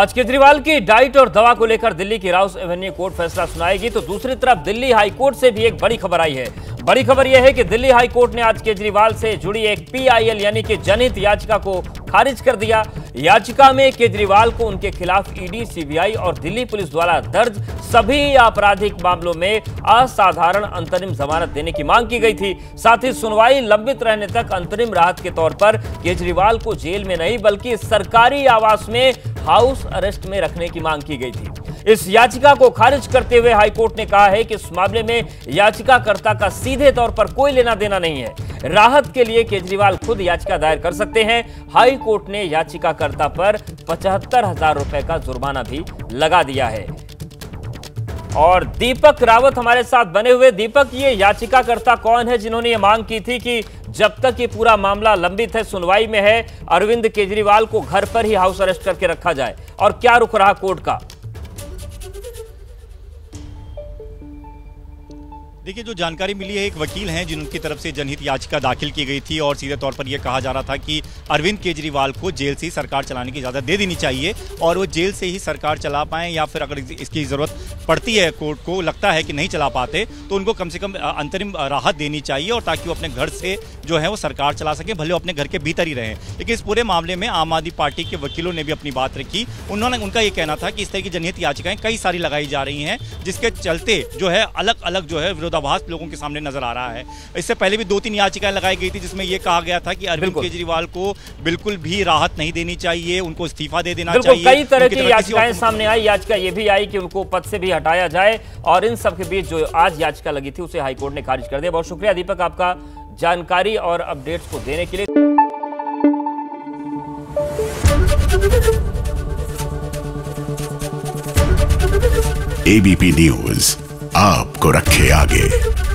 आज केजरीवाल की डाइट और दवा को लेकर दिल्ली की राउस एवेन्यू कोर्ट फैसला सुनाएगी, तो दूसरी तरफ दिल्ली हाईकोर्ट से भी एक बड़ी खबर आई है। बड़ी खबर यह है कि दिल्ली हाईकोर्ट ने आज केजरीवाल से जुड़ी एक PIL यानी कि जनहित याचिका को खारिज कर दिया। याचिका में केजरीवाल को उनके खिलाफ ED, CBI और दिल्ली पुलिस द्वारा दर्ज सभी आपराधिक मामलों में असाधारण अंतरिम जमानत देने की मांग की गई थी। साथ ही सुनवाई लंबित रहने तक अंतरिम राहत के तौर पर केजरीवाल को जेल में नहीं बल्कि सरकारी आवास में हाउस अरेस्ट में रखने की मांग की गई थी। इस याचिका को खारिज करते हुए हाईकोर्ट ने कहा है कि इस मामले में याचिकाकर्ता का सीधे तौर पर कोई लेना देना नहीं है। राहत के लिए केजरीवाल खुद याचिका दायर कर सकते हैं। हाईकोर्ट ने याचिकाकर्ता पर 75,000 रुपए का जुर्माना भी लगा दिया है। और दीपक रावत हमारे साथ बने हुए। दीपक, ये याचिकाकर्ता कौन है जिन्होंने ये मांग की थी कि जब तक ये पूरा मामला लंबित है, सुनवाई में है, अरविंद केजरीवाल को घर पर ही हाउस अरेस्ट करके रखा जाए, और क्या रुख रहा कोर्ट का? देखिए, जो जानकारी मिली है, एक वकील हैं जिनकी तरफ से जनहित याचिका दाखिल की गई थी और सीधे तौर पर यह कहा जा रहा था कि अरविंद केजरीवाल को जेल से ही सरकार चलाने की इजाज़त दे देनी चाहिए और वो जेल से ही सरकार चला पाएँ, या फिर अगर इसकी ज़रूरत पड़ती है, कोर्ट को लगता है कि नहीं चला पाते, तो उनको कम से कम अंतरिम राहत देनी चाहिए और ताकि वो अपने घर से जो है वो सरकार चला सके, भले वो अपने घर के भीतर ही रहें। लेकिन इस पूरे मामले में आम आदमी पार्टी के वकीलों ने भी अपनी बात रखी। उनका ये कहना था कि इस तरह की जनहित याचिकाएँ कई सारी लगाई जा रही हैं, जिसके चलते जो है अलग अलग जो है विरोधाभास लोगों के सामने नजर आ रहा है। इससे पहले भी 2-3 याचिकाएं लगाई गई थी जिसमें यह कहा गया था कि अरविंद केजरीवाल को बिल्कुल भी राहत नहीं देनी चाहिए, उनको इस्तीफा दे देना चाहिए। कई तरह की याचिकाएं सामने आई। याचिका ये भी आई कि उनको पद से भी हटाया जाए, और इन सब के बीच जो आज याचिका लगी थी उसे हाईकोर्ट ने खारिज कर दिया। बहुत शुक्रिया दीपक आपका जानकारी और अपडेट्स को देने के लिए। ABP न्यूज आपको रखे आगे।